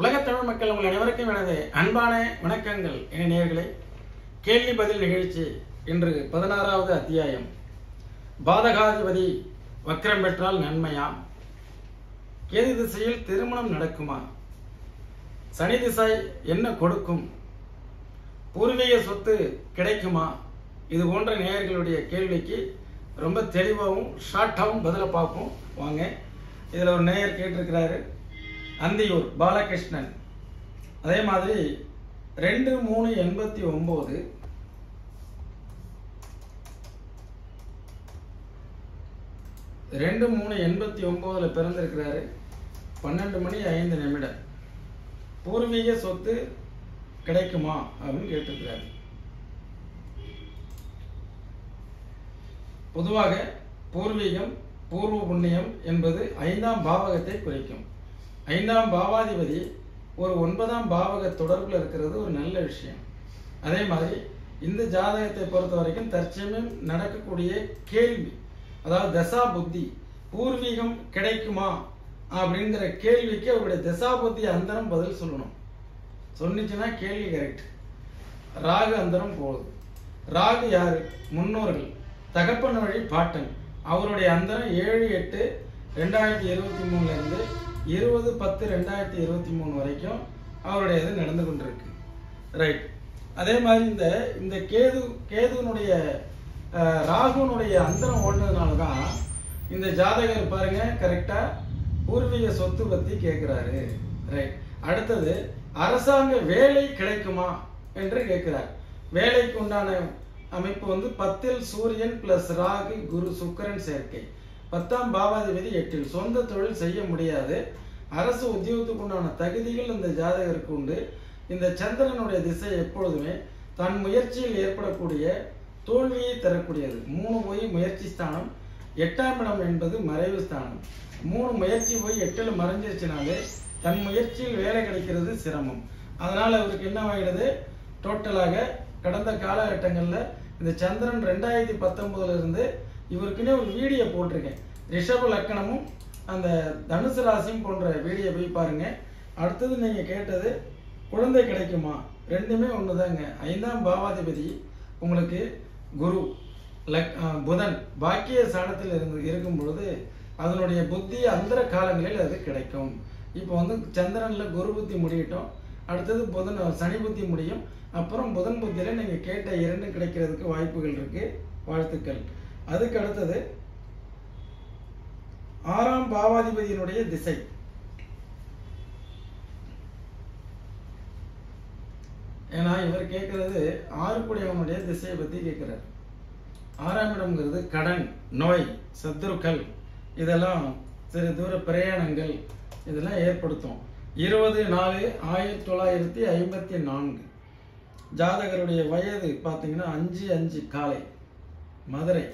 உலகத் தமிழ் மக்கள் உங்கள் அனைவருக்கும் எனது அன்பான வணக்கங்கள். என நேயர்களே, கேள்வி பதில் நிகழ்ச்சி இன்று 16வது அத்தியாயம். பாதகாதிபதி வக்ரம் பெற்றால் நன்மையா? கேது திசையில் திருமணம் நடக்குமா? சனி திசை என்ன கொடுக்கும்? பூர்வீக சொத்து கிடைக்குமா? இது போன்ற நேயர்களுடைய கேள்விக்கு ரொம்ப தெளிவாகவும் ஷார்ட்டாகவும் பதில பார்ப்போம் வாங்க. இதில் ஒரு நேயர் கேட்டிருக்கிறாரு, அந்தியூர் பாலகிருஷ்ணன். அதே மாதிரி 2389 2389 பிறந்திருக்கிறாரு. 12:05 பூர்வீக சொத்து கிடைக்குமா அப்படின்னு கேட்டிருக்கிறாரு. பொதுவாக பூர்வீகம் பூர்வ புண்ணியம் என்பது 5ஆம் பாவகத்தை குறிக்கும். 5ஆம் பாவாதிபதி ஒரு 9ஆம் பாவக தொடர்பில் இருக்கிறது ஒரு நல்ல விஷயம். அதே மாதிரி இந்த ஜாதகத்தை பொறுத்த வரைக்கும் தற்சமயம் நடக்கக்கூடிய கேள்வி, அதாவது தசா புத்தி, பூர்வீகம் கிடைக்குமா அப்படிங்கிற கேள்விக்கு அவருடைய தசா புத்தி அந்தரம் பதில் சொல்லணும். சொன்னிச்சுன்னா கேள்வி கரெக்ட். ராகு அந்தரம் போகுது. ராகு யாரு? முன்னோர்கள், தகப்பன் வழி பாட்டன். அவருடைய அந்தரம் 7-8-2023 20-10-2023 வரைக்கும் அவருடைய இது நடந்து கொண்டிருக்கு. ரைட். அதே மாதிரி இந்த கேதுனுடைய ராகுனுடைய அந்தரம் ஓடுனதுனால தான் இந்த ஜாதகர் பாருங்க கரெக்டாக பூர்வீக சொத்து பற்றி கேட்குறாரு. ரைட். அடுத்தது அரசாங்க வேலை கிடைக்குமா என்று கேட்குறார். வேலைக்கு உண்டான அமைப்பு 10ல் சூரியன் பிளஸ் ராகு குரு சுக்கிரன் சேர்க்கை, 10ஆம் பாவாதிபதி 8ல். சொந்த தொழில் செய்ய முடியாது. அரசு உத்தியோகத்துக்கு உண்டான தகுதிகள் இந்த ஜாதகருக்கு உண்டு. இந்த சந்திரனுடைய திசை எப்பொழுதுமே தன் முயற்சியில் ஏற்படக்கூடிய தோல்வியை தரக்கூடியது. 3 போய் முயற்சி ஸ்தானம், 8ஆம் இடம் என்பது மறைவு ஸ்தானம். 3 முயற்சி போய் 8ல் மறைஞ்சிருச்சுனாலே தன் முயற்சியில் வேலை கிடைக்கிறது சிரமம். அதனால் அவருக்கு என்ன ஆகிடுது, டோட்டலாக கடந்த காலகட்டங்களில் இந்த சந்திரன் 2019லிருந்து இவருக்குன்னே ஒரு வீடியோ போட்டிருக்கேன். ரிஷப லக்கணமும் அந்த தனுசு ராசியும் போன்ற வீடியோ போய் பாருங்க. அடுத்தது நீங்கள் கேட்டது குழந்தை கிடைக்குமா, ரெண்டுமே ஒன்று தாங்க. 5ஆம் பாவாதிபதி உங்களுக்கு குரு புதன் பாக்கிய சாணத்தில் இருக்கும் பொழுது அதனுடைய புத்தி அந்தர காலங்களில் அது கிடைக்கும். இப்போ சந்திரனில் குரு புத்தி முடியட்டும், அடுத்தது புதன் சனி புத்தி முடியும், அப்புறம் புதன் புத்தியில் நீங்கள் கேட்ட 2 கிடைக்கிறதுக்கு வாய்ப்புகள் இருக்குது. வாழ்த்துக்கள். அதுக்கு அடுத்தது 6ஆம் பாவாதிபதியினுடைய திசை. 6 திசையை பத்தி கேட்கிறார். 6ஆம் இடம்ங்கிறது கடன், நோய், சத்துருக்கள், இதெல்லாம் சிறு தூர பிரயாணங்கள் இதெல்லாம் ஏற்படுத்தும். 20-4-1954 ஜாதகருடைய வயது பார்த்தீங்கன்னா 5-5 காலை, மதுரை.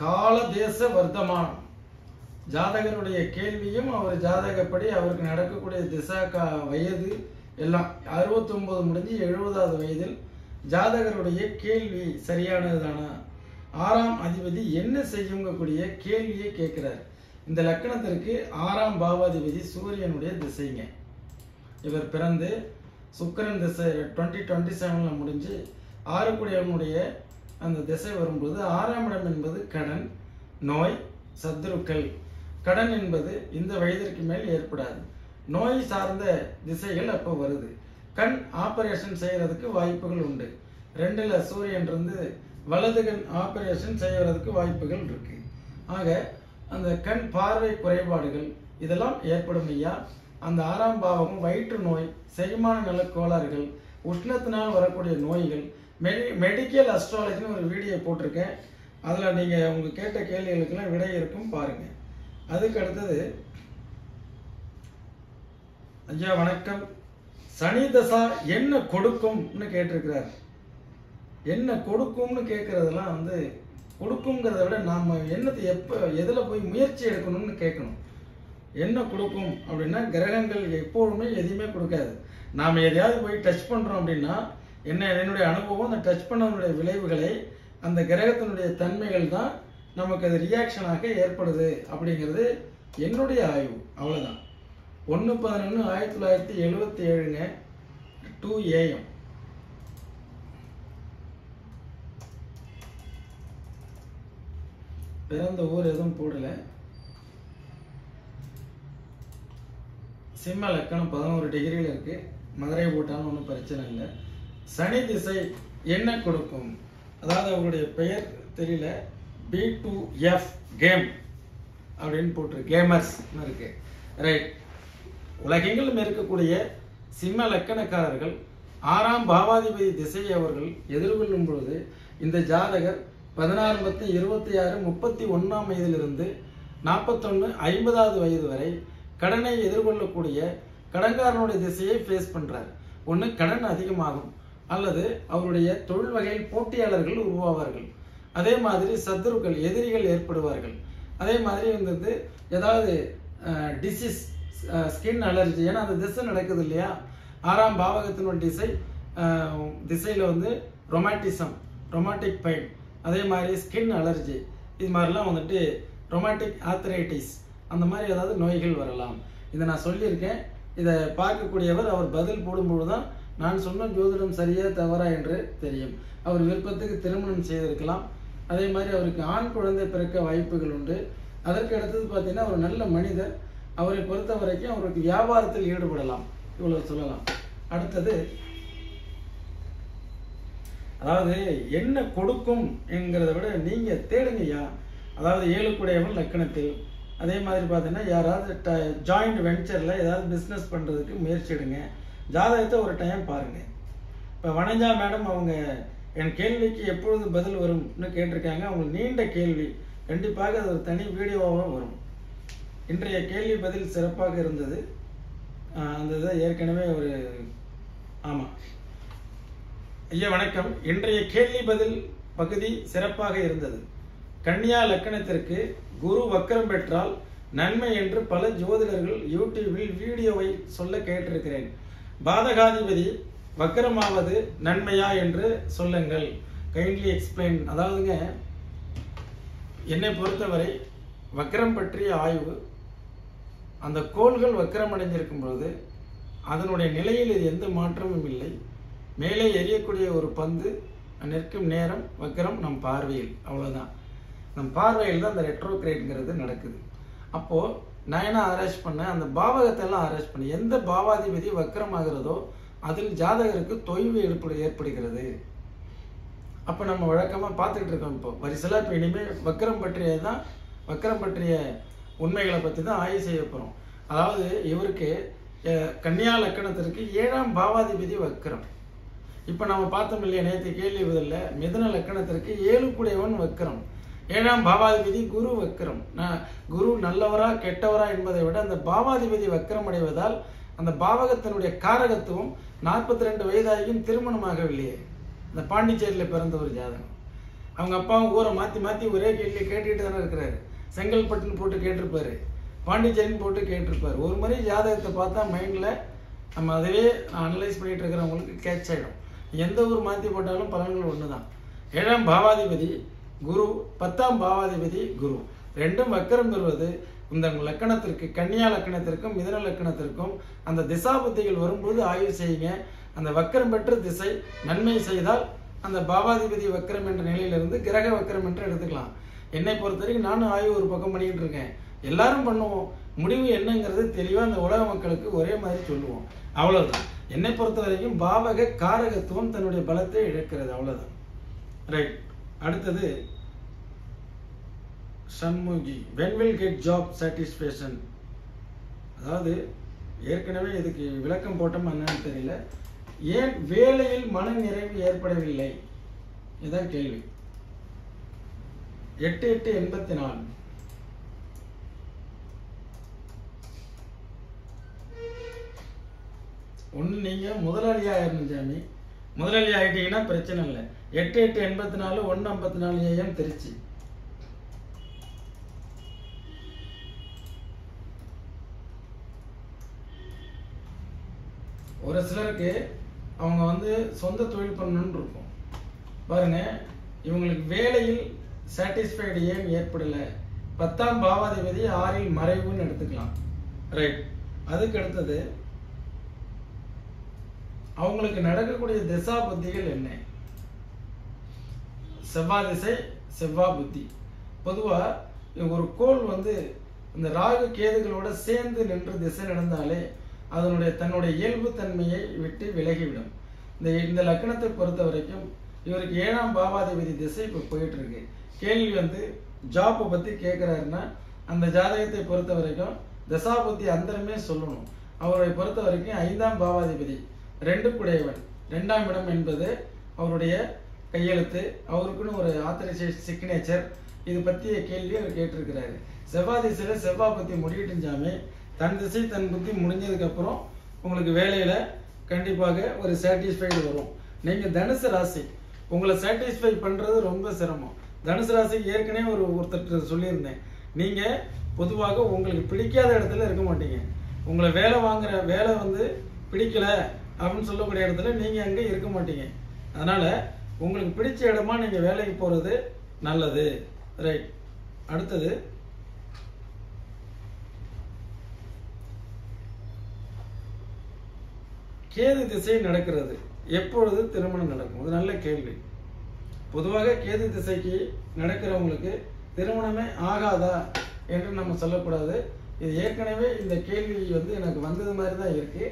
காலதேச வர்த்தமானம் ஜாதகருடைய கேள்வியும் அவர் ஜாதகப்படி அவருக்கு நடக்கக்கூடிய திசா வயது எல்லாம் 69 முடிஞ்சு 70வது வயதில் ஜாதகருடைய கேள்வி சரியானதுதானா, 6ஆம் அதிபதி என்ன செய்யுங்கக்கூடிய கேள்வியை கேட்கிறார். இந்த லக்கணத்திற்கு 6ஆம் பாவாதிபதி சூரியனுடைய திசைங்க. இவர் பிறந்து சுக்கிரன் திசை 2027 முடிஞ்சு 6 அந்த திசை வரும்போது 6ஆம் இடம் என்பது கடன், நோய், சத்துருக்கள். கடன் என்பது இந்த வயதிற்கு மேல் ஏற்படாது. நோய் சார்ந்த திசைகள் அப்போ வருது. கண் ஆபரேஷன் செய்கிறதுக்கு வாய்ப்புகள் உண்டு. 2ல் சூரியன் இருந்து வலது கண் ஆபரேஷன் செய்கிறதுக்கு வாய்ப்புகள் இருக்கு. ஆக அந்த கண் பார்வை குறைபாடுகள் இதெல்லாம் ஏற்படும். ஐயா அந்த 6ஆம் பாவகம் வயிற்று நோய், செரிமான நல கோளாறுகள், உஷ்ணத்தினால் வரக்கூடிய நோய்கள். மெடிக்கல் அஸ்ட்ராலஜின்னு ஒரு வீடியோ போட்டிருக்கேன், அதில் நீங்கள் உங்களுக்கு கேட்ட கேள்விகளுக்கெல்லாம் விடை இருக்கும் பாருங்கள். அதுக்கு அடுத்தது ஐயா வணக்கம், சனி தசா என்ன கொடுக்கும்னு கேட்டிருக்கிறார். என்ன கொடுக்கும்னு கேட்குறதெல்லாம் கொடுக்குங்கிறத விட நாம் என்னத்தை எப்போ எதில் போய் முயற்சி எடுக்கணும்னு கேட்கணும். என்ன கொடுக்கும் அப்படின்னா, கிரகங்கள் எப்போதுமே எதையுமே கொடுக்காது. நாம் எதையாவது போய் டச் பண்ணுறோம் அப்படின்னா என்னுடைய அனுபவம் அந்த டச் பண்ணவனுடைய விளைவுகளை அந்த கிரகத்தினுடைய தன்மைகள் தான் நமக்கு அது ரியாக்ஷனாக ஏற்படுது அப்படிங்கிறது என்னுடைய ஆய்வு அவ்வளவுதான். 1/11/1977 2 AM பிறந்த ஊர் எதுவும் போடல. சிம்ம லக்கணம் 11 டிகிரியில் இருக்கு. மதுரை போட்டாலும் ஒன்றும் பிரச்சனை இல்லை. சனி திசை என்ன கொடுக்கும்? அதாவது அவங்களுடைய பெயர் தெரியல. B2F கேம் அப்படின்னு போட்டு கேமர்ஸ்னு இருக்கு. ரைட். உலகெங்கிலும் இருக்கக்கூடிய சிம்ம லக்கணக்காரர்கள் 6ஆம் பாவாதிபதி திசையை அவர்கள் எதிர்கொள்ளும் பொழுது இந்த ஜாதகர் 16, 26, 31 வயதிலிருந்து 41, 50 வயது வரை கடனை எதிர்கொள்ளக்கூடிய கடன்காரனுடைய திசையை ஃபேஸ் பண்றார். ஒன்று கடன் அதிகமாகும், அல்லது அவருடைய தொழில் வகையில் போட்டியாளர்கள் உருவாவார்கள், அதே மாதிரி சத்துருக்கள் எதிரிகள் ஏற்படுவார்கள், அதே மாதிரி வந்து ஏதாவது டிசீஸ் ஸ்கின் அலர்ஜி, ஏன்னா அந்த திசை நடக்குது இல்லையா. 6ஆம் பாவகத்தினுடைய திசையில் வந்து ரொமாட்டிக் பெயின், அதே மாதிரி ஸ்கின் அலர்ஜி, இது மாதிரிலாம் வந்துட்டு ரொமாட்டிக் ஆர்த்ரைட்டிஸ் அந்த மாதிரி ஏதாவது நோய்கள் வரலாம். இதை நான் சொல்லியிருக்கேன். இதை பார்க்கக்கூடியவர் அவர் பதில் போடும்போது தான் நான் சொன்ன ஜோதிடம் சரியா தவறா என்று தெரியும். அவர் விருப்பத்துக்கு திருமணம் செய்திருக்கலாம், அதே மாதிரி அவருக்கு ஆண் குழந்தை பிறக்க வாய்ப்புகள் உண்டு. அதற்கு அடுத்தது பார்த்தீங்கன்னா ஒரு நல்ல மனிதர், அவரை பொறுத்த வரைக்கும் அவருக்கு வியாபாரத்தில் ஈடுபடலாம், இவ்வளவு சொல்லலாம். அடுத்தது அதாவது என்ன கொடுக்கும் என்கிறத விட நீங்க தேடுங்கய்யா. அதாவது 7 கூடையவன் லக்கணத்தில், அதே மாதிரி பார்த்தீங்கன்னா யாராவது ஜாயிண்ட் வெஞ்சரில் ஏதாவது பிஸ்னஸ் பண்ணுறதுக்கு முயற்சி எடுங்க. ஜாதகத்தை ஒரு டைம் பாருங்கள். இப்போ வனஜா மேடம் அவங்க என் கேள்விக்கு எப்பொழுது பதில் வரும்னு கேட்டிருக்காங்க. அவங்க நீண்ட கேள்வி, கண்டிப்பாக அது ஒரு தனி வீடியோவாக வரும். இன்றைய கேள்வி பதில் சிறப்பாக இருந்தது. அந்த இதை ஏற்கனவே ஒரு ஆமாம் ஐயா வணக்கம். இன்றைய கேள்வி பதில் பகுதி சிறப்பாக இருந்தது. கன்னியா லக்கணத்திற்கு குரு வக்கரம் பெற்றால் நன்மை என்று பல ஜோதிடர்கள் யூடியூபில் வீடியோவை சொல்ல கேட்டிருக்கிறேன். பாதகாதிபதி வக்கரமாவது நன்மையா என்று சொல்லுங்கள், கைண்ட்லி எக்ஸ்பிளைன். அதாவதுங்க, என்னை பொறுத்தவரை வக்கரம் பற்றிய ஆய்வு, அந்த கோள்கள் வக்கரம் அடைஞ்சிருக்கும் பொழுது அதனுடைய நிலையில் இது எந்த மாற்றமும் இல்லை. மேலே எரியக்கூடிய ஒரு பந்து நிற்கும் நேரம் வக்கரம் நம் பார்வையில், அவ்வளோதான். நம் பார்வையில் தான் அந்த ரெட்ரோக்ரேட்ங்கிறது நடக்குது. அப்போது நான் என்ன ஆராய்ச்சி பண்ணேன், அந்த பாவகத்தெல்லாம் ஆராய்ச்சி பண்ணேன். எந்த பாவாதிபதி வக்கரமாகிறதோ அதில் ஜாதகருக்கு தொய்வு ஏற்படுகிறது. அப்போ நம்ம வழக்கமாக பார்த்துக்கிட்டு இருக்கோம். இப்போ வரிசலாக இப்போ இனிமேல் வக்கரம் பற்றிய உண்மைகளை பற்றி தான் ஆய்வு செய்ய போகிறோம். அதாவது இவருக்கு கன்னியா லக்கணத்திற்கு 7ஆம் பாவாதிபதி வக்கரம். இப்போ நம்ம பார்த்தோம் இல்லையா நேற்று கேள்வி இதில், மிதுன லக்கணத்திற்கு 7 கூடையவன் வக்கரம், 7ஆம் பாவாதிபதி குரு வக்கரம். குரு நல்லவரா கெட்டவரா என்பதை விட அந்த பாவாதிபதி வக்கரம் அடைவதால் அந்த பாவகத்தினுடைய காரகத்துவம் 42 வயதாகியும் திருமணமாகவில்லையே. இந்த பாண்டிச்சேரியில் பிறந்த ஒரு ஜாதகம், அவங்க அப்பாவும் ஊரை மாற்றி மாற்றி ஒரே கேள்வியை கேட்டுக்கிட்டு தானே இருக்கிறாரு. செங்கல்பட்டுன்னு போட்டு கேட்டிருப்பாரு, பாண்டிச்சேரின்னு போட்டு கேட்டிருப்பாரு. ஒரு முறை ஜாதகத்தை பார்த்தா மைண்டில் நம்ம அதுவே அனலைஸ் பண்ணிகிட்டு இருக்கிறவங்களுக்கு கேட்ச் ஆகிடும். எந்த ஊர் மாற்றி போட்டாலும் பலன்கள் ஒன்று தான். 7ஆம் பாவாதிபதி குரு, 10ஆம் பாவாதிபதி குரு, ரெண்டும் வக்கரம் பெறுவது இந்த லக்கணத்திற்கு, கன்னியா லக்கணத்திற்கும் மிதுன லக்கணத்திற்கும் அந்த திசாபுத்திகள் வரும்போது ஆய்வு செய்யுங்க. அந்த வக்கரம் பெற்ற திசை நன்மை செய்தால் அந்த பாவாதிபதி வக்கரம் என்ற நிலையிலிருந்து கிரக வக்கரம் என்று எடுத்துக்கலாம். என்னை பொறுத்தவரைக்கும் நானும் ஆய்வு ஒரு பக்கம் பண்ணிட்டு இருக்கேன். எல்லாரும் பண்ணுவோம். முடிவு என்னங்கிறது தெளிவாக அந்த உலக மக்களுக்கு ஒரே மாதிரி சொல்லுவோம், அவ்வளவுதான். என்னை பொறுத்த வரைக்கும் பாவக காரகத்துவம் தன்னுடைய பலத்தை இழக்கிறது, அவ்வளவுதான். ரைட். அடுத்தது Shanmughi, when will get job satisfaction? அதாவது ஏற்கனவே இதுக்கு விளக்கம் போட்டோம் என்னன்னு தெரியல. ஏன் வேலையில் மன நிறைவு ஏற்படவில்லை, இதான் கேள்வி. 8884 ஒன்று நீங்க முதலாளியா இருந்தீங்க சாமி, முதலாளி ஆகிட்டீங்கன்னா பிரச்சனை இல்லை. 8884 1:54 AM திருச்சி. ஒரு சிலருக்கு அவங்க வந்து சொந்த தொழில் பண்ணணும்னு இருக்கும். பாருங்க, இவங்களுக்கு வேலையில் satisfied ஏன் ஏற்படல 10 ஆம் பாவாதிபதி 6 இல் மறைவுன்னு எடுத்துக்கலாம் ரைட் அதுக்கு அடுத்து அவங்களுக்கு நடக்கக்கூடிய திசா புத்திகள் என்ன செவ்வாய் திசை செவ்வாய் புத்தி பொதுவா ஒரு கோல் வந்து இந்த ராகு கேதுகளோட சேர்ந்து நின்று திசை நடந்தாலே அதனுடைய தன்னுடைய இயல்பு தன்மையை விட்டு விலகி விடும் இந்த லக்னத்தை பொறுத்தவரைக்கும் இவருக்கு 7 ஆம் பாவாதிபதி திசை இப்ப போயிட்டு இருக்கு கேள்வி வந்து ஜாப் பத்தி கேக்குறாருன்னா அந்த ஜாதகத்தை பொறுத்தவரைக்கும் தசா புத்தி அந்தரமே சொல்லணும் அவரை பொறுத்தவரைக்கும் 5 ஆம் பாவாதிபதி 2 குடையவன் 2 ஆம் இடம் என்பது அவருடைய கையெழுத்து அவருக்குன்னு ஒரு ஆத்தரைசேஷன் சிக்னேச்சர் இது பத்தியே கேள்வி அவர் கேட்டிருக்காரு செவ்வாய் திசையில செவ்வாய் பத்தி முடிஞ்சாமே தன் திசை தன் புத்தி முடிஞ்சதுக்கு அப்புறம் உங்களுக்கு வேலையில கண்டிப்பாக ஒரு satisfied வரும் நீங்க தனுசு ராசி உங்களை satisfy பண்றது ரொம்ப சிரமம் தனுசு ராசிக்கு ஏற்கனவே ஒருத்தர் சொல்லியிருந்தேன் நீங்க பொதுவாக உங்களுக்கு பிடிக்காத இடத்துல இருக்க மாட்டீங்க உங்களை வேலை வாங்குற வேலை வந்து பிடிக்கல அப்படினு சொல்லக்கூடிய இடத்துல நீங்க அங்க இருக்க மாட்டீங்க அதனால உங்களுக்கு பிடிச்ச இடமா நீங்க வேலைக்கு போறது நல்லது ரைட் அடுத்து கேது திசை நடக்கிறது எப்பொழுது திருமணம் நடக்கும் அது நல்ல கேள்வி பொதுவாக கேது திசைக்கு நடக்கிறவங்களுக்கு திருமணமே ஆகாதா என்று நம்ம சொல்லக்கூடாது இது ஏற்கனவே இந்த கேள்வி வந்து எனக்கு வந்தது மாதிரி தான் இருக்கு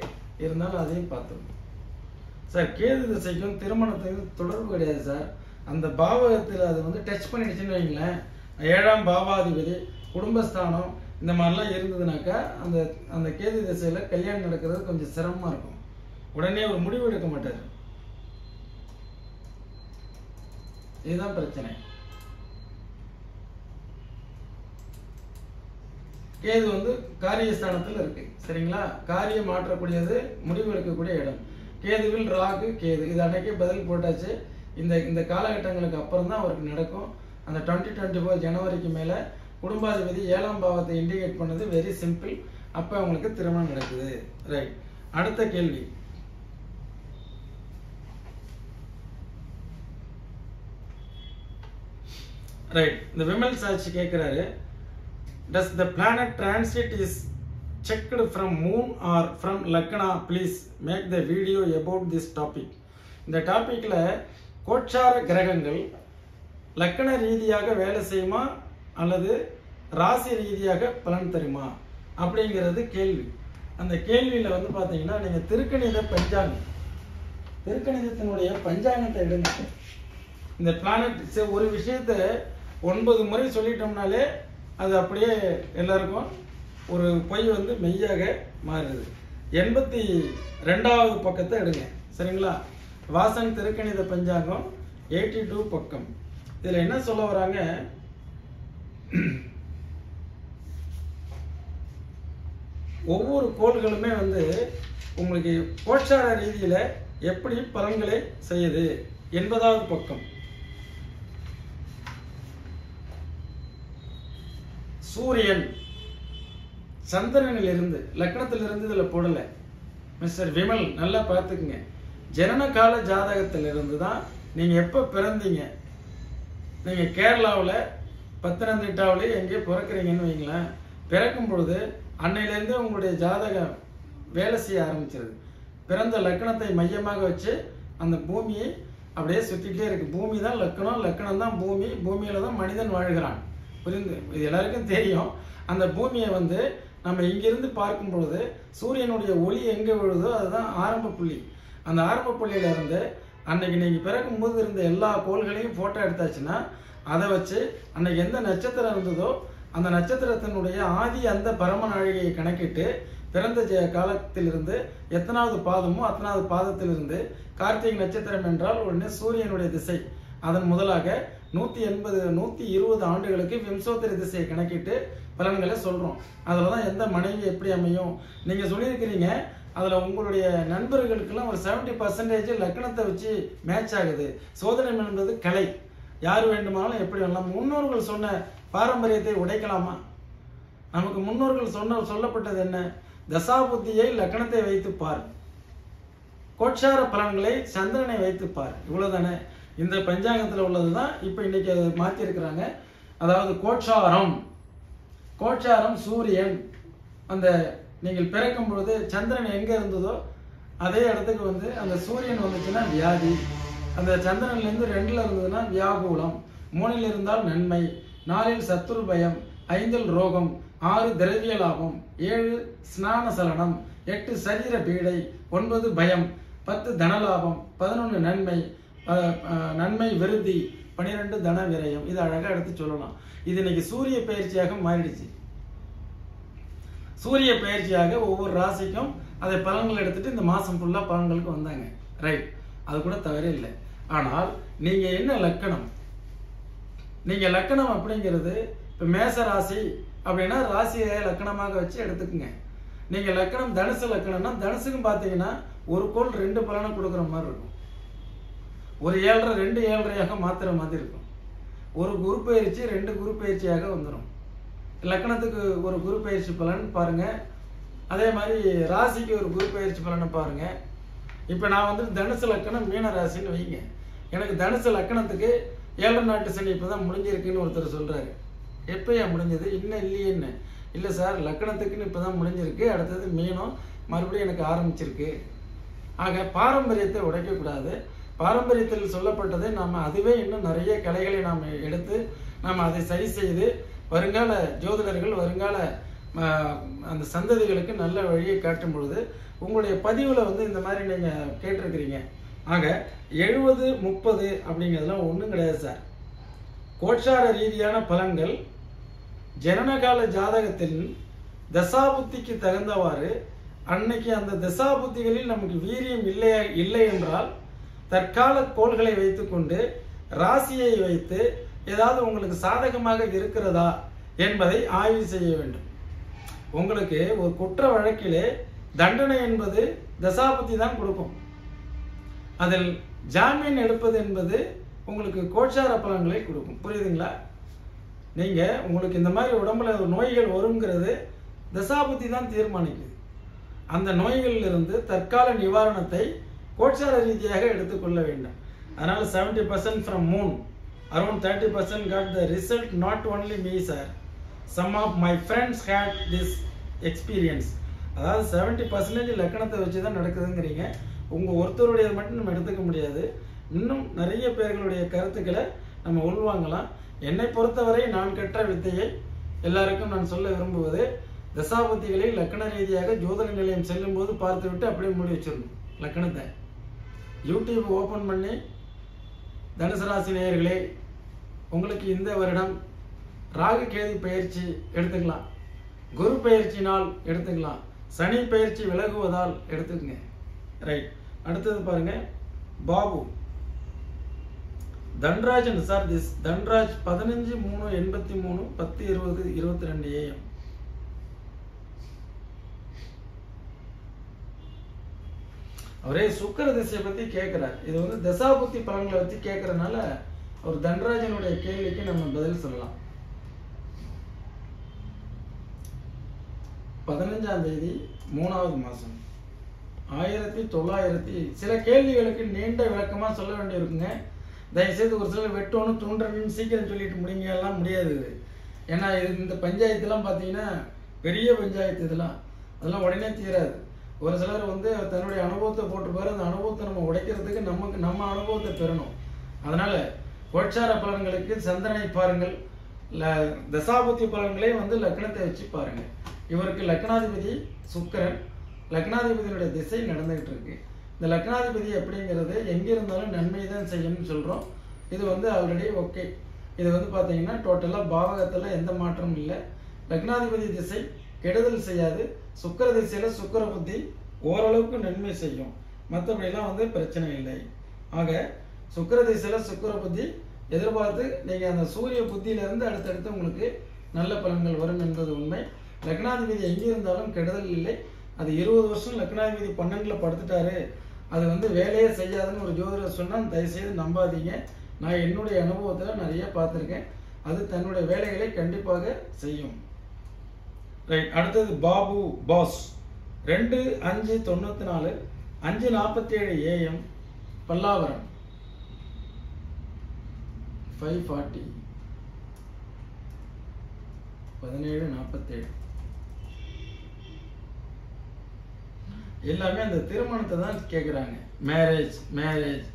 இருந்தாலும் அதையும் பார்த்தோம் சார் கேது திசைக்கும் திருமணத்துக்கு தொடர்பு கிடையாது சார் அந்த பாவகத்துல அது வந்து டச் பண்ணிடுச்சுன்னு வைங்களேன் 7 ஆம் பாவாதிபதி குடும்பஸ்தானம் இந்த மாதிரிலாம் இருந்ததுனாக்கா அந்த அந்த கேது திசையில கல்யாணம் நடக்கிறது கொஞ்சம் சிரமமா இருக்கும் உடனே ஒரு முடிவு எடுக்க மாட்டாரு இதுதான் பிரச்சனை கேது வந்து காரியஸ்தானத்துல இருக்கு சரிங்களா காரியம் மாற்றக்கூடியது முடிவு எடுக்கக்கூடிய இடம் கேதுவில் ராகு கேது இது அன்னைக்கே பதில் போட்டாச்சு இந்த இந்த காலகட்டங்களுக்கு அப்புறம் தான் அவருக்கு நடக்கும் அந்த 2024 ஜனவரிக்கு மேல குடும்பாதிபதி 7 ஆம் பாவத்தை இண்டிகேட் பண்ணது வெரி சிம்பிள் அப்ப உங்களுக்கு திருமணம் நடக்குது ரைட் அடுத்த கேள்வி Right. The Vimal Sachi kekararu. Does the planet transit is checked from moon or from lakna? Please make the video about this topic. இந்த டாபிக்ல கோச்சார கிரகங்கள் லக்ன ரீதியாக வேலை செய்யுமா அல்லது ராசி ரீதியாக பலன் தருமா அப்படிங்கிறது கேள்வி. அந்த கேள்வியில வந்து பாத்தீங்கன்னா நீங்க திருக்கணித பஞ்சாங்கம் திருக்கணிதத்தினுடைய பஞ்சாங்கத்தை எடுங்க. இந்த பிளானட் ஒரு விஷயத்தை 9 முறை சொல்லிட்டோம்னாலே அது அப்படியே எல்லாருக்கும் ஒரு பொய் வந்து மெய்யாக மாறுது 82வது பக்கத்தை எடுங்க சரிங்களா வாசன் திருக்கணித பஞ்சாங்கம் 82 பக்கம் இதுல என்ன சொல்ல வராங்க ஒவ்வொரு கோள்களுமே வந்து உங்களுக்கு கோச்சார ரீதியில எப்படி பலன்களை செய்யுது 80வது பக்கம் சூரியன் சந்திரனில் இருந்து லக்னத்திலிருந்து இதுல போடல மிஸ்டர் விமல் நல்லா பார்த்துக்குங்க ஜனன கால ஜாதகத்திலிருந்து தான் நீங்க எப்ப பிறந்தீங்க நீங்க கேரளாவுல பத்தனந்திட்டாவுல எங்கே பிறக்கிறீங்கன்னு வைங்களேன் பிறக்கும் பொழுது அன்னையிலிருந்து உங்களுடைய ஜாதகம் வேலை செய்ய ஆரம்பிச்சிருது பிறந்த லக்னத்தை மையமாக வச்சு அந்த பூமியை அப்படியே சுத்திட்டே இருக்கு பூமி தான் லக்னம் லக்னம் தான் பூமி பூமியில தான் மனிதன் வாழ்கிறான் புரிந்து இது எல்லாருக்கும் தெரியும் அந்த பூமியை வந்து நம்ம இங்கிருந்து பார்க்கும் பொழுது சூரியனுடைய ஒளி எங்க விழுதோ அதுதான் ஆரம்ப புள்ளி அந்த ஆரம்ப புள்ளியில இருந்து அன்னைக்கு நீங்க பிறக்கும் போது இருந்த எல்லா கோள்களையும் போட்டோ எடுத்தாச்சுன்னா அதை வச்சு அன்னைக்கு எந்த நட்சத்திரம் இருந்ததோ அந்த நட்சத்திரத்தினுடைய ஆதி அந்த பரம நாழிகையை கணக்கிட்டு பிறந்த காலத்திலிருந்து எத்தனாவது பாதமோ அத்தனாவது பாதத்திலிருந்து கார்த்திகை நட்சத்திரம் என்றால் உடனே சூரியனுடைய திசை அதன் முதலாக 120 ஆண்டுகளுக்கு விம்சோத்திரி திசையை கணக்கிட்டு பலன்களை சொல்றோம் அதுலதான் எந்த மனைவி எப்படி அமையும் நீங்க சொல்லியிருக்கிறீங்க அதுல உங்களுடைய நண்பர்களுக்கெல்லாம் ஒரு 70% லக்னத்தை வச்சு மேட்ச் ஆகுது சோதனை என்பது கலை யார் வேண்டுமானாலும் எப்படி வேணாலும் முன்னோர்கள் சொன்ன பாரம்பரியத்தை உடைக்கலாமா நமக்கு முன்னோர்கள் சொல்லப்பட்டது என்ன தசாபுத்தியை லக்னத்தை வைத்து பார் கோச்சார பலன்களை சந்திரனை வைத்து பார் இவ்வளவுதானே இந்த பஞ்சாங்கத்துல உள்ளதுதான் இப்போ இன்னைக்கு மாத்தி இருக்காங்க அதாவது கோட்சாரம் கோட்சாரம் சூரியன் அந்த நீங்கள் பிறக்கும் பொழுது சந்திரன் எங்க இருந்ததோ அதே இடத்துக்கு வந்து அந்த சூரியன் வந்துச்சுனா வியாதி அந்த சந்திரன்ல இருந்து 2ல இருந்ததுனா வியாகுலம் 3ல இருந்தால் நன்மை 4ல் சத்ரு பயம் 5ல் ரோகம் 6 திரவிய லாபம் 7 ஸ்நான சலனம் 8 சரீர பீடை 9 பயம் 10 தன லாபம் 11 நன்மை நன்மை விருத்தி 12 தன விரயம் இது அழகா எடுத்து சொல்லலாம் இது இன்னைக்கு சூரிய பெயர்ச்சியாக மாறிடுச்சு சூரிய பெயர்ச்சியாக ஒவ்வொரு ராசிக்கும் அதை பலன்கள் எடுத்துட்டு இந்த மாசம் ஃபுல்லா பலன்களுக்கு வந்தாங்க ரைட் அது கூட தவறே இல்ல ஆனால் நீங்க என்ன லக்னம் நீங்க லக்னம் அப்படிங்கிறது இப்ப மேஷ ராசி அப்படினா ராசியை லக்னமாக வச்சு எடுத்துக்கங்க நீங்க லக்னம் தனுசு லக்னம்னா தனுசுக்கு பாத்தீங்கன்னா ஒரு கோள் 2 பலனை கொடுக்கிற மாதிரி இருக்கும் ஒரு 7 2 7 ஆக மாத்திர மாதிரி இருக்கும் ஒரு குரு பெயர்ச்சி 2 குரு பெயர்ச்சியாக வந்துரும் லக்னத்துக்கு ஒரு குரு பெயர்ச்சி பலன் பாருங்க அதே மாதிரி ராசிக்கு ஒரு குரு பெயர்ச்சி பலனை பாருங்க இப்ப நான் வந்து தனுசு லக்னம் மீன ராசின்னு வைங்க எனக்கு தனுசு லக்னத்துக்கு 7 நாட்டு சனி இப்பதான் முடிஞ்சிருக்குன்னு ஒருத்தர் சொல்றாரு எப்பயா முடிஞ்சது இன்னும் இல்லையே என்ன இல்ல சார் லக்னத்துக்குன்னு இப்பதான் முடிஞ்சிருக்கு அடுத்தது மீனம் மறுபடியும் எனக்கு ஆரம்பிச்சிருக்கு ஆக பாரம்பரியத்தை உடைக்க கூடாது பாரம்பரியத்தில் சொல்லப்பட்டதை நாம அதுவே இன்னும் நிறைய கலைகளை நாம எடுத்து நாம அதை சரி செய்து வருங்கால ஜோதிடர்கள் வருங்கால அந்த சந்ததிகளுக்கு நல்ல வழியை காட்டும் பொழுது உங்களுடைய பதிவுல வந்து இந்த மாதிரி நீங்க கேட்டிருக்கிறீங்க ஆக 70-30 அப்படிங்கிறதுலாம் ஒண்ணும் கிடையாது சார் கோட்சார ரீதியான பலன்கள் ஜனனகால ஜாதகத்தில் தசாபுத்திக்கு தகுந்தவாறு அன்னைக்கு அந்த தசாபுத்திகளில் நமக்கு வீரியம் இல்லை என்றால் தற்கால கோள்களை வைத்துக்கொண்டு ராசியை வைத்து ஏதாவது உங்களுக்கு சாதகமாக இருக்கிறதா என்பதை ஆய்வு செய்ய வேண்டும் உங்களுக்கு ஒரு குற்ற வழக்கிலே தண்டனை என்பது தசாபுத்தி தான் கொடுக்கும் அதில் ஜாமீன் எடுப்பது என்பது உங்களுக்கு கோட்சார பலன்களை கொடுக்கும் புரியுதுங்களா நீங்க உங்களுக்கு இந்த மாதிரி உடம்புல நோய்கள் வரும்ங்கிறது தசாபுத்தி தான் தீர்மானிக்குது அந்த நோய்களில் இருந்து தற்கால நிவாரணத்தை கோட்சார ரீதியாக எடுத்துக்கொள்ள வேண்டும் அதனால 70% from moon around 30% got the result not only me sir some of my friends had this experience அதாவது 70% லக்னத்தை வச்சு தான் நடக்குதுங்கறீங்க உங்க ஒருத்தருடைய மட்டும் நம்ம எடுத்துக்க முடியாது இன்னும் நிறைய பேர்களுடைய கருத்துக்களை நம்ம உள்வாங்கலாம் என்னை பொறுத்தவரை நான் கற்ற வித்தையை எல்லாருக்கும் நான் சொல்ல விரும்புவது தசாபுத்திகளை லக்ன ரீதியாக ஜோதிட நிலையம் செல்லும்போது பார்த்துவிட்டு அப்படியே மூடி வச்சிடணும் லக்னத்தை யூடியூப் ஓபன் பண்ணி தனுசு ராசி நேயர்களே உங்களுக்கு இந்த வருடம் ராகு கேது பயிற்சி எடுத்துக்கலாம் குரு பயிற்சினால் எடுத்துக்கலாம் சனி பயிற்சி விலகுவதால் எடுத்துக்கங்க ரைட் அடுத்தது பாருங்க Babu Dhanrajan sir this Dhanraj 15/3/83 10:20 22 AM அவரே சுக்கிர திசையை பத்தி கேக்குறார் இது வந்து தசாபுத்தி பலன்களை பத்தி கேக்குறனால ஒரு தன்ராஜனுடைய கேள்விக்கு நம்ம பதில் சொல்லலாம் 15 மாதம் 1900 சில கேள்விகளுக்கு நீண்ட விளக்கமா சொல்ல வேண்டியிருக்குங்க தயவுசெய்து ஒரு சிலர் வெட்டணும் தூண்டணும் சீக்கிரம் சொல்லிட்டு முடிங்க எல்லாம் முடியாது ஏன்னா இந்த பஞ்சாயத்துலாம் பார்த்தீங்கன்னா பெரிய பஞ்சாயத்து இதெல்லாம் அதெல்லாம் உடனே தீராது ஒரு சிலர் வந்து தன்னுடைய அனுபவத்தை போட்டுப்பாரு அந்த அனுபவத்தை நம்ம உடைக்கிறதுக்கு நம்ம அனுபவத்தை பெறணும் அதனால கோட்சார பலன்களுக்கு சந்திரனை பாருங்கள் தசாபுத்தி பலன்களே வந்து லக்னத்தை வச்சு பாருங்க இவருக்கு லக்னாதிபதி சுக்கிரன் லக்னாதிபதியோட திசை நடந்துகிட்டு இருக்கு இந்த லக்னாதிபதி அப்படிங்கிறது எங்க இருந்தாலும் நன்மை தான் செய்யணும்னு சொல்றோம் இது வந்து ஆல்ரெடி ஓகே இது வந்து பாத்தீங்கன்னா டோட்டலா பாவகத்துல எந்த மாற்றமும் இல்லை லக்னாதிபதி திசை கெடுதல் செய்யாது சுக்கிர திசையில சுக்கிர புத்தி ஓரளவுக்கு நன்மை செய்யும் மற்றபடி எல்லாம் வந்து பிரச்சனை இல்லை ஆக சுக்கிர திசையில சுக்கிர புத்தி எதிர்பார்த்து நீங்க அந்த சூரிய புத்தியில இருந்து அடுத்தடுத்து உங்களுக்கு நல்ல பலன்கள் வரும் என்பது உண்மை லக்னாதிபதி எங்க இருந்தாலும் கெடுதல் இல்லை அது 20 வருஷம் லக்னாதிபதி 12ல படுத்துட்டாரு அது வந்து வேலையே செய்யாதுன்னு ஒரு ஜோதிடர் சொன்னா தயவுசெய்து நம்பாதீங்க நான் என்னுடைய அனுபவத்துல நிறைய பார்த்திருக்கேன் அது தன்னுடைய வேலைகளை கண்டிப்பாக செய்யும் ரைட் அடுத்தது பாபு பாஸ் 2/5/94 5:47 AM பல்லாவரம் 540 1747 எல்லாமே அந்த திருமணத்தை தான் கேக்குறாங்க மேரேஜ் மேரேஜ்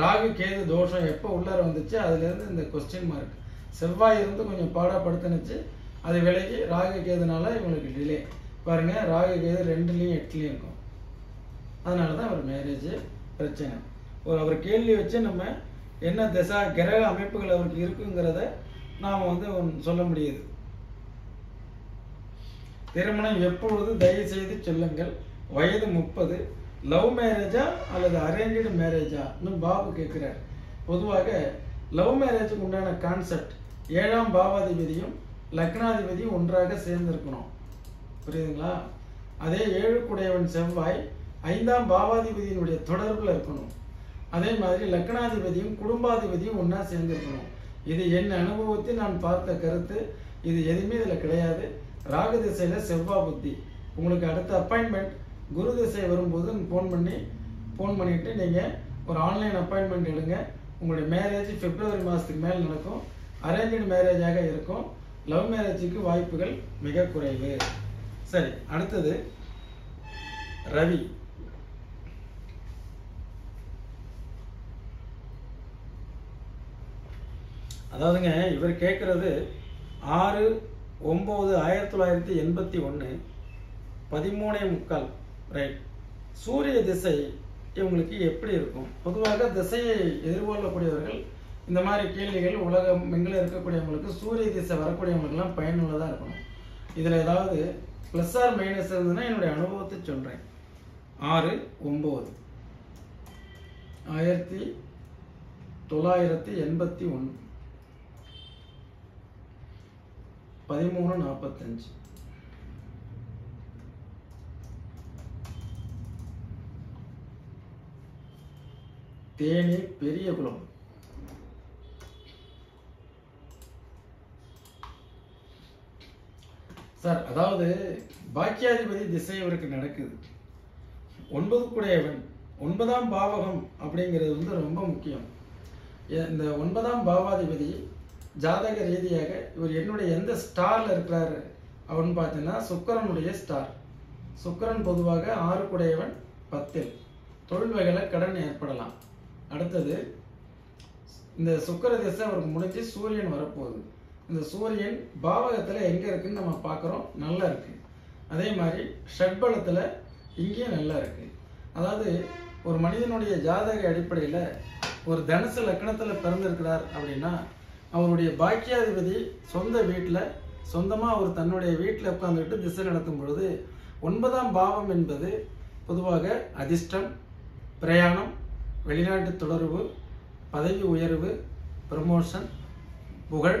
ராகு கேது தோஷம் எப்ப உள்ளார வந்துச்சு அதில இருந்து இந்த क्वेश्चन மார்க் செவ்வாய் இருந்து கொஞ்சம் பாடப்படுத்துனச்சு அது விலகி ராகு கேதுனால உங்களுக்கு டிலே பாருங்க ராகு கேது 2 லயும் 8 லயும் இருக்கும் அதனால தான் அவர் மேரேஜ் பிரச்சனை ஒரு கேள்வி வச்சு நம்ம என்ன திசை கிரக அமைப்புகள் அவருக்கு இருக்குங்கறத நாம வந்து சொல்ல முடியாது திருமணம் எப்பொழுது தயவு செய்து சொல்லுங்கள் வயது 30 லவ் மேரேஜா அல்லது அரேஞ்ச்டு மேரேஜா ன்னு பாபு கேக்குறார் பொதுவாக லவ் மேரேஜ்க்கு உண்டான கான்செப்ட் ஏழாம் பாவாதிபதியும் லக்னாதிபதியும் ஒன்றாக சேர்ந்து இருக்கணும் புரியுதுங்களா அதே ஏழு கூடையவன் செவ்வாய் ஐந்தாம் பாவாதிபதியினுடைய தொடர்புல இருக்கணும் அதே மாதிரி லக்னாதிபதியும் குடும்பாதிபதியும் ஒண்ணா சேர்ந்து இருக்கணும் இது என் அனுபவத்தில் நான் பார்த்த கருத்து இது எதுமே இல்ல கிடையாது ராகு திசையில செவ்வாய் புத்தி உங்களுக்கு அடுத்த அப்பாயின்ட்மென்ட் குரு திசை வரும்போது ஃபோன் பண்ணிட்டு நீங்க ஒரு ஆன்லைன் அப்பாயின்ட்மென்ட் எடுங்க உங்களுடைய மேரேஜ் பிப்ரவரி மாசத்துக்கு மேல் நடக்கும் அரேஞ்ச்ட் மேரேஜாக இருக்கும் லவ் மேரேஜ்க்கு வாய்ப்புகள் மிக குறைவு சரி அடுத்து ரவி அதாவதுங்க இவர் கேக்குறது 6/9/1981 13:45 ரைட் சூரிய திசை உங்களுக்கு எப்படி இருக்கும் பொதுவாக திசையை எதிர்கொள்ளக்கூடியவர்கள் இந்த மாதிரி கேள்விகள் உலகம் எங்கல இருக்கக்கூடியவங்களுக்கு சூரிய திசை வரக்கூடியவங்களுக்கு எல்லாம் பயனுள்ளதா இருக்கும் இதுல ஏதாவது பிளஸ் ஆர் மைனஸ் இருந்தனா என்னோட அனுபவத்தை சொல்றேன் 6/9/1981 13:45 தேனி பெரியகுளம் சார் அதாவது பாக்கியாதிபதி திசை இவருக்கு நடக்குது 9 கூடையவன் 9ஆம் பாவகம் அப்படிங்கிறது வந்து ரொம்ப முக்கியம் இந்த 9ஆம் பாவாதிபதி ஜாதக ரீதியாக இவர் என்னுடைய எந்த ஸ்டார்ல இருக்காரு அவன்னு பார்த்தீங்கன்னா சுக்கிரனுடைய ஸ்டார் சுக்கிரன் பொதுவாக 6 கூடையவன் 10 தொழில் வகையில கடன் ஏற்படலாம் அடுத்து இந்த சுக்கிர திசை அவருக்கு முடிஞ்சி சூரியன் வரப்போகுது இந்த சூரியன் பாவகத்துல எங்க இருக்குன்னு நம்ம பார்க்கறோம் நல்லா இருக்கு அதே மாதிரி ஷட்பலத்துல இங்கே நல்லா இருக்கு அதாவது ஒரு மனிதனுடைய ஜாதக அடிப்படையில ஒரு தனுசு லக்னத்துல பிறந்திருக்கிறார் அப்படினா அவருடைய பாக்கியாதிபதி சொந்த வீட்ல சொந்தமா ஒரு தன்னுடைய வீட்ல உட்கார்ந்துட்டு திசை நடத்தும் பொழுது 9ஆம் பாவம் என்பது பொதுவாக அதிஷ்டம் பிரயாணம் வெளிநாட்டு தொடர்பு பதவி உயர்வு ப்ரமோஷன் புகழ்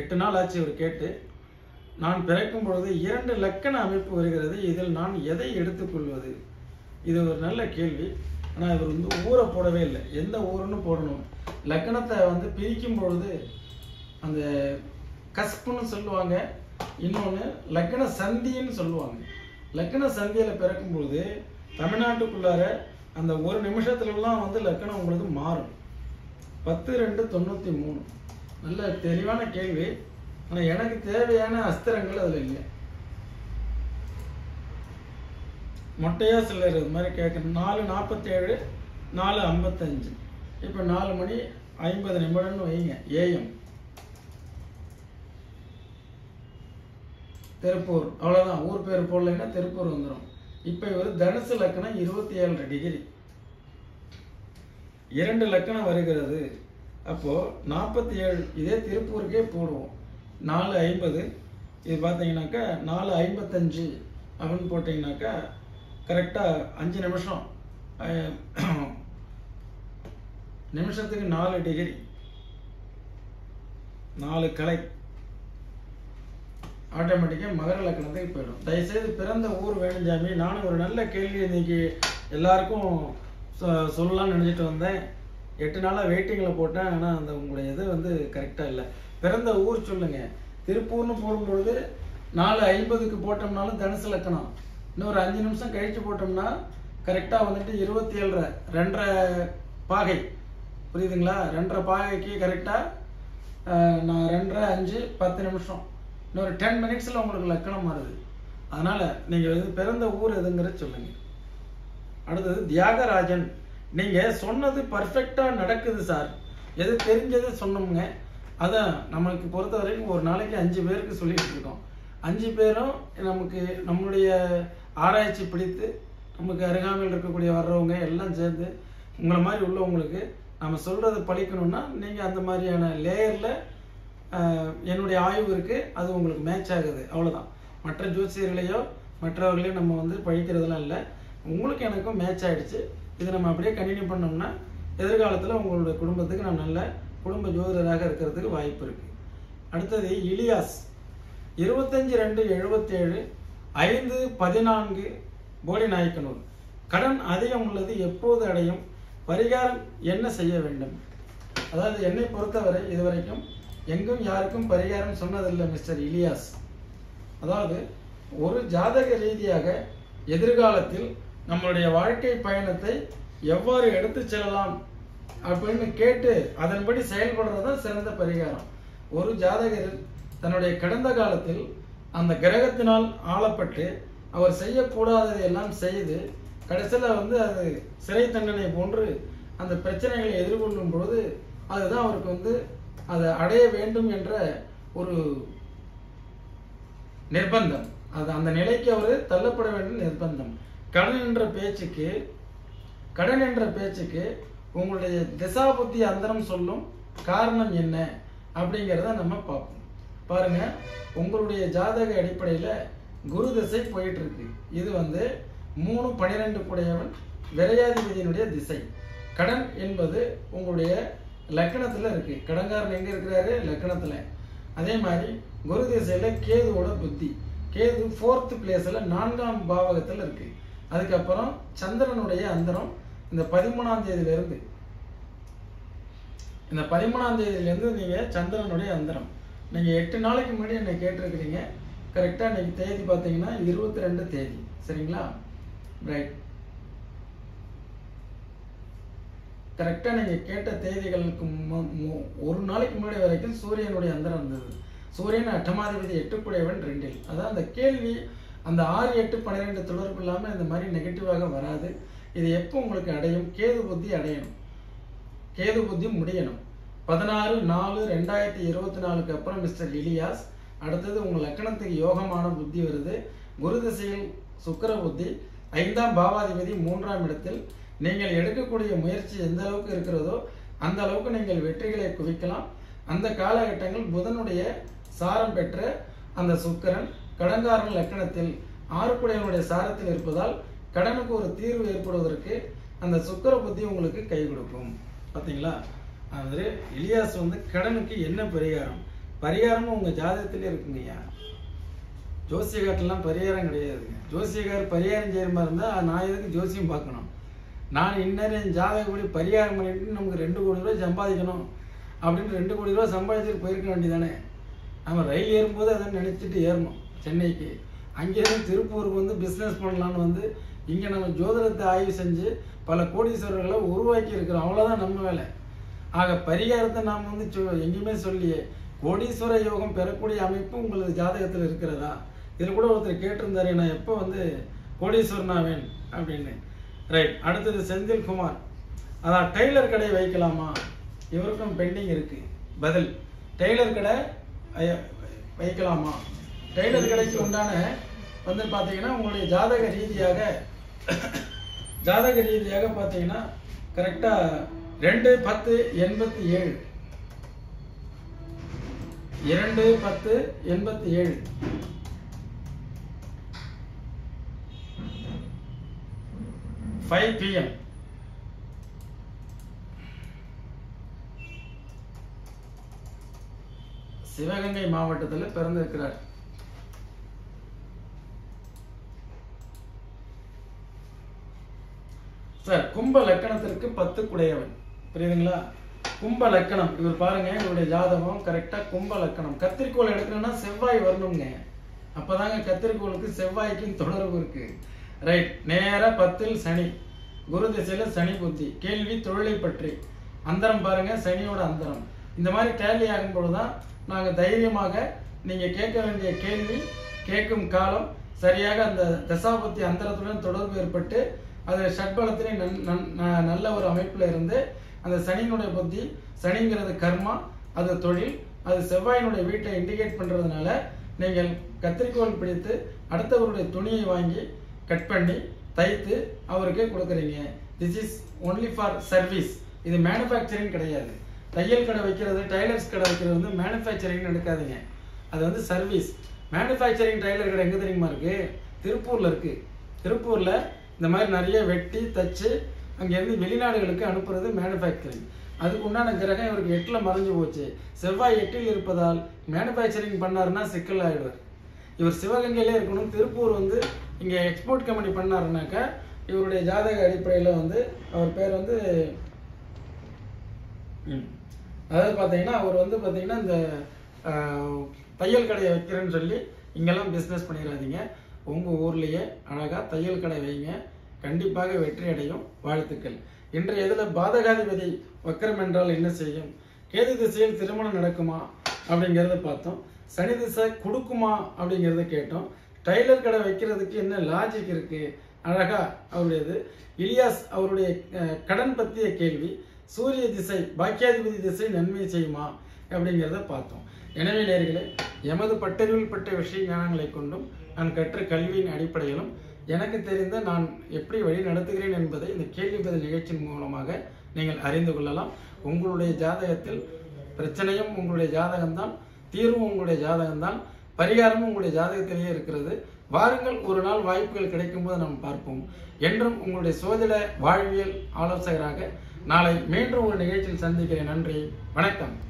8 நாள் ஆச்சு இவர் கேட்டு நான் பிறக்கும் பொழுது 2 லக்கண அமைப்பு வருகிறது இதில் நான் எதை எடுத்துக்கொள்வது இது ஒரு நல்ல கேள்வி ஆனால் இவர் வந்து ஊரை போடவே இல்லை எந்த ஊருன்னு போடணும் லக்கணத்தை வந்து பிரிக்கும் பொழுது அந்த கஸ்புன்னு சொல்லுவாங்க இன்னொன்று லக்கண சந்தின்னு சொல்லுவாங்க லக்கண சந்தியில பிறக்கும் பொழுது தமிழ்நாட்டுக்குள்ளார அந்த ஒரு நிமிஷத்துல எல்லாம் வந்து லக்னம் உங்களுக்கு மாறும் 10/2/93 நல்ல தெளிவான கேள்வி ஆனா எனக்கு தேவையான அஸ்திரங்கள் அதுல இல்லை மொட்டையா சிலர் இது மாதிரி கேட்கணும் 4:47 4:55 இப்ப 4:50 வைங்க ஏஎம் திருப்பூர் அவ்வளவுதான் ஊர் பேர் போடலைன்னா திருப்பூர் வந்துடும் இப்ப இவர் தனுசு லக்னம் 27 டிகிரி 2 லக்னம் வருகிறது அப்போ 47 இதே திருப்பூருக்கே போடுவோம் 4:50 இது பாத்தீங்கன்னாக்கா 4:55 அப்படின்னு போட்டீங்கன்னாக்கா கரெக்டா 5 நிமிஷம் நிமிஷத்துக்கு 4 டிகிரி நாலு கலை ஆட்டோமேட்டிக்காக மகர லக்கணத்துக்கு போயிடும். தயவுசெய்து பிறந்த ஊர் வேணுஞ்சாமி, நானும் ஒரு நல்ல கேள்வி இன்னைக்கு எல்லாருக்கும் சொல்லலாம்னு நினச்சிட்டு வந்தேன். 8 நாளாக வெயிட்டிங்கில் போட்டேன், ஆனால் அந்த உங்களுடைய இது வந்து கரெக்டாக இல்லை. பிறந்த ஊர் சொல்லுங்கள். திருப்பூர்னு போடும்பொழுது 4:50க்கு போட்டோம்னாலும் தனுசு லக்கணம், இன்னொரு 5 நிமிஷம் கழித்து போட்டோம்னா கரெக்டாக வந்துட்டு 27:30, 2:30 பாகை, புரியுதுங்களா? 2:30 பாகைக்கு கரெக்டாக நான் 2:05 10 நிமிஷம், இன்னொரு 10 மினிட்ஸில் உங்களுக்கு லக்கணம் மாறுது. அதனால் நீங்கள் இது பிறந்த ஊர் எதுங்கிறது சொல்லுங்கள். அடுத்தது தியாகராஜன். நீங்கள் சொன்னது பர்ஃபெக்டாக நடக்குது சார், எது தெரிஞ்சது சொன்னோம்ங்க. அதான் நமக்கு பொறுத்த வரைக்கும் ஒரு நாளைக்கு 5 பேருக்கு சொல்லிகிட்டு இருக்கோம். 5 பேரும் நமக்கு நம்மளுடைய ஆராய்ச்சி பிடித்து நமக்கு அருகாமையில் இருக்கக்கூடிய வர்றவங்க எல்லாம் சேர்ந்து உங்களை மாதிரி உள்ளவங்களுக்கு நம்ம சொல்கிறது பழிக்கணும்னா நீங்கள் அந்த மாதிரியான லேயரில் என்னுடைய ஆய்வு இருக்குது, அது உங்களுக்கு மேட்ச் ஆகுது, அவ்வளோதான். மற்ற ஜோசியர்களையோ மற்றவர்களையோ நம்ம வந்து பழிக்கிறதுலாம் இல்லை, உங்களுக்கு எனக்கும் மேட்ச் ஆகிடுச்சு. இது நம்ம அப்படியே கண்டினியூ பண்ணோம்னா எதிர்காலத்தில் உங்களுடைய குடும்பத்துக்கு நான் நல்ல குடும்ப ஜோதிடராக இருக்கிறதுக்கு வாய்ப்பு இருக்குது. அடுத்தது இலியாஸ். 25/2/77 5:14 போடிநாயக்கனூர். கடன் அதிகம் உள்ளது எப்போது அடையும், பரிகாரம் என்ன செய்ய வேண்டும்? அதாவது என்னை பொறுத்தவரை இதுவரைக்கும் எங்கும் யாருக்கும் பரிகாரம் சொன்னதில்லை மிஸ்டர் இலியாஸ். அதாவது ஒரு ஜாதக ரீதியாக எதிர்காலத்தில் நம்மளுடைய வாழ்க்கை பயணத்தை எவ்வாறு எடுத்து செல்லலாம் அப்படின்னு கேட்டு அதன்படி செயல்படுறது தான் சிறந்த பரிகாரம். ஒரு ஜாதகர் தன்னுடைய கடந்த காலத்தில் அந்த கிரகத்தினால் ஆளப்பட்டு அவர் செய்யக்கூடாததை எல்லாம் செய்து கடைசியில் வந்து அது சிறை தண்டனை போன்று அந்த பிரச்சனைகளை எதிர்கொள்ளும் பொழுது அதுதான் அவருக்கு வந்து அதை அடைய வேண்டும் என்ற ஒரு நிர்பந்தம், அது அந்த நிலைக்கு அவர் தள்ளப்பட வேண்டும் நிர்பந்தம். கடன் என்ற பேச்சுக்கு உங்களுடைய திசாபுத்தி அந்தரம் சொல்லும் காரணம் என்ன அப்படிங்கிறத நம்ம பார்ப்போம். பாருங்க, உங்களுடைய ஜாதக அடிப்படையில் குரு திசை போயிட்டு இருக்கு. இது வந்து 3:12 கூடையவன் விரையாதிபதியினுடைய திசை. கடன் என்பது உங்களுடைய லக்கணத்தில் இருக்கு. கடன்காரன் எங்க இருக்கிறாரு? லக்கணத்தில். அதே மாதிரி குரு திசையில கேதுவோட புத்தி, கேது 4th பிளேஸ்ல 4ஆம் பாவகத்தில் இருக்கு. அதுக்கப்புறம் சந்திரனுடைய அந்தரம் இந்த 13ஆம் தேதியிலிருந்து நீங்கள் சந்திரனுடைய அந்தரம். நீங்கள் 8 நாளைக்கு முன்னாடி என்னை கேட்டிருக்கிறீங்க. கரெக்டாக இன்னைக்கு தேதி பார்த்தீங்கன்னா 22 தேதி, சரிங்களா? ரைட். கரெக்டாக நீங்கள் கேட்ட தேதிகளுக்கு ஒரு நாளைக்கு முன்னாடி வரைக்கும் சூரியனுடைய அந்தரம் இருந்தது. சூரியன் அட்டமாதிபதி 8 கூடையவன் 2இல். அதான் அந்த கேள்வி அந்த 6 8 12 தொடர்பு இல்லாமல் இந்த மாதிரி நெகட்டிவாக வராது. இது எப்போ உங்களுக்கு அடையும்? கேது புத்தி அடையணும், கேது புத்தி முடியணும். 16/4/2024க்கு அப்புறம் மிஸ்டர் இலியாஸ். அடுத்தது உங்கள் லக்கணத்துக்கு யோகமான புத்தி வருது. குரு திசையில் சுக்கிர புத்தி 5ஆம் பாவாதிபதி 3ஆம் இடத்தில். நீங்கள் எடுக்கக்கூடிய முயற்சி எந்த அளவுக்கு இருக்கிறதோ அந்த அளவுக்கு நீங்கள் வெற்றிகளை குவிக்கலாம். அந்த காலகட்டங்கள் புதனுடைய சாரம் பெற்ற அந்த சுக்கிரன் கடன்காரன் லக்கணத்தில் 6 கூடையவனுடைய சாரத்தில் இருப்பதால் கடனுக்கு ஒரு தீர்வு ஏற்படுவதற்கு அந்த சுக்கர புத்தி உங்களுக்கு கை கொடுக்கும். பார்த்தீங்களா? அது இலியாஸ் வந்து கடனுக்கு என்ன பரிகாரம்? பரிகாரமும் உங்கள் ஜாதகத்திலே இருக்குங்கய்யா. ஜோசியக்காரெலாம் பரிகாரம் கிடையாதுங்க. ஜோசியக்கார் பரிகாரம் செய்கிற மாதிரி இருந்தால் நான் எதுக்கு ஜோசியம் பார்க்கணும்? நான் இன்னும் என் ஜாதகப்படி பரிகாரம் பண்ணிட்டு நமக்கு 2 கோடி ரூபா சம்பாதிக்கணும் அப்படின்னு 2 கோடி ரூபா சம்பாதிச்சுட்டு போயிருக்க வேண்டியதானே. நம்ம ரயில் ஏறும்போது அதை நினச்சிட்டு ஏறணும் சென்னைக்கு. அங்கேருந்து திருப்பூருக்கு வந்து பிஸ்னஸ் பண்ணலான்னு வந்து இங்கே நம்ம ஜோதிடத்தை ஆய்வு செஞ்சு பல கோடீஸ்வரர்களை உருவாக்கி இருக்கிறோம். அவ்வளோதான் நம்ம வேலை. ஆக பரிகாரத்தை நாம் வந்து எங்கேயுமே சொல்லியே கோடீஸ்வர யோகம் பெறக்கூடிய அமைப்பு உங்களது ஜாதகத்தில் இருக்கிறதா? இதில் கூட ஒருத்தர் கேட்டிருந்தார், நான் எப்போ வந்து கோடீஸ்வரனாவேன் அப்படின்னு. ரைட். அடுத்தது செந்தில்குமார். அதான் டெய்லர் கடை வைக்கலாமா? இவருக்கும் பெண்டிங் இருக்குது பதில். டெய்லர் கடை வைக்கலாமா? டெய்லர் கடைக்கு உண்டான வந்து பார்த்தீங்கன்னா உங்களுடைய ஜாதக ரீதியாக பார்த்தீங்கன்னா கரெக்டாக 2 10 87 2 10 87 5 PM சிவகங்கை மாவட்டத்தில் பிறந்திருக்கிறார். சார் கும்ப லக்கணத்திற்கு 10 குடையவன். புரியுதுங்களா? கும்ப லக்கணம் இவர் பாருங்க, இவருடைய ஜாதகம் கரெக்டா கும்ப லக்கணம். கத்திரிக்கோள் எடுக்கணும்னா செவ்வாய் வரணுங்க, அப்பதாங்க கத்திரிக்கோளுக்கு செவ்வாய்க்கும் தொடர்பு இருக்கு. ரைட், நேர 10ல் சனி, குரு திசையில சனி புத்தி. கேள்வி தொழிலை பற்றி, அந்தரம் பாருங்க, சனியோட அந்தரம். இந்த மாதிரி கேள்வி ஆகும் பொழுதுதான் நாங்கள் தைரியமாக நீங்க கேட்க வேண்டிய கேள்வி கேட்கும் காலம் சரியாக அந்த தசாபுத்தி அந்தரத்துடன் தொடர்பு ஏற்பட்டு அது ஷட்பலத்தினை நல்ல ஒரு அமைப்புல இருந்து அந்த சனியினுடைய புத்தி, சனிங்கிறது கர்மா, அது தொழில், அது செவ்வாயினுடைய வீட்டை இண்டிகேட் பண்றதுனால நீங்கள் கத்திரிக்கோள் பிடித்து அடுத்தவருடைய துணியை வாங்கி கட் பண்ணி தைத்து அவருக்கே கொடுக்குறீங்க. This is only for service. இது மேனுஃபேக்சரிங் கிடையாது. தையல் கடை வைக்கிறது, டைலர்ஸ் கடை வைக்கிறது வந்து மேனுஃபேக்சரிங் எடுக்காதீங்க, அது வந்து சர்வீஸ். மேனுஃபேக்சரிங் டைலர் கடை எங்க தெரியுமா இருக்கு? திருப்பூர்ல இருக்கு. திருப்பூர்ல இந்த மாதிரி நிறைய வெட்டி தச்சு அங்கேருந்து வெளிநாடுகளுக்கு அனுப்புறது மேனுஃபேக்சரிங். அதுக்கு உண்டான கிரகம் இவருக்கு 8ல் மறைஞ்சு போச்சு. செவ்வாய் 8ல் இருப்பதால் மேனுஃபேக்சரிங் பண்ணாருன்னா சிக்கல் ஆகிடுவார். இவர் சிவகங்கையிலே இருக்கணும். திருப்பூர் வந்து இங்கே எக்ஸ்போர்ட் கம்பெனி பண்ணாருனாக்கா இவருடைய ஜாதக அடிப்படையில் வந்து அவர் பேர் வந்து அதாவது பார்த்தீங்கன்னா அவர் வந்து பார்த்தீங்கன்னா இந்த தையல் கடையை வைக்கிறேன்னு சொல்லி இங்கெல்லாம் பிஸ்னஸ் பண்ணிடாதீங்க. உங்கள் ஊர்லேயே அழகாக தையல் கடை வைங்க, கண்டிப்பாக வெற்றி அடையும். வாழ்த்துக்கள். இன்றைய இதில் பாதகாதிபதி வக்கரம் என்றால் என்ன செய்யும், கேது திசையில் திருமணம் நடக்குமா அப்படிங்கிறத பார்த்தோம், சனி திசை கொடுக்குமா அப்படிங்கிறத கேட்டோம், டைலர் கடை வைக்கிறதுக்கு என்ன லாஜிக் இருக்குது, அழகா அவருடையது. இலியாஸ் அவருடைய கடன் பற்றிய கேள்வி, சூரிய திசை பாக்கியாதிபதி திசை நன்மை செய்யுமா அப்படிங்கிறத பார்த்தோம். எனவே நேயர்களே, எமது பட்டறிவில் பட்ட விஷய ஞானங்களை கொண்டும் நான் கற்ற கல்வியின் அடிப்படையிலும் எனக்கு தெரிந்த நான் எப்படி வழி நடத்துகிறேன் என்பதை இந்த கேள்வி பதில் நிகழ்ச்சியின் மூலமாக நீங்கள் அறிந்து கொள்ளலாம். உங்களுடைய ஜாதகத்தில் பிரச்சனையும் உங்களுடைய ஜாதகம்தான், தீர்வும் உங்களுடைய ஜாதகம்தான், பரிகாரமும் உங்களுடைய ஜாதகத்திலேயே இருக்கிறது. வாருங்கள், ஒரு நாள் வாய்ப்புகள் கிடைக்கும் போது நாம் பார்ப்போம். என்றும் உங்களுடைய சோதிட வாழ்வியல் ஆலோசகராக நாளை மீண்டும் ஒரு நிகழ்ச்சியில் சந்திக்கிறேன். நன்றி, வணக்கம்.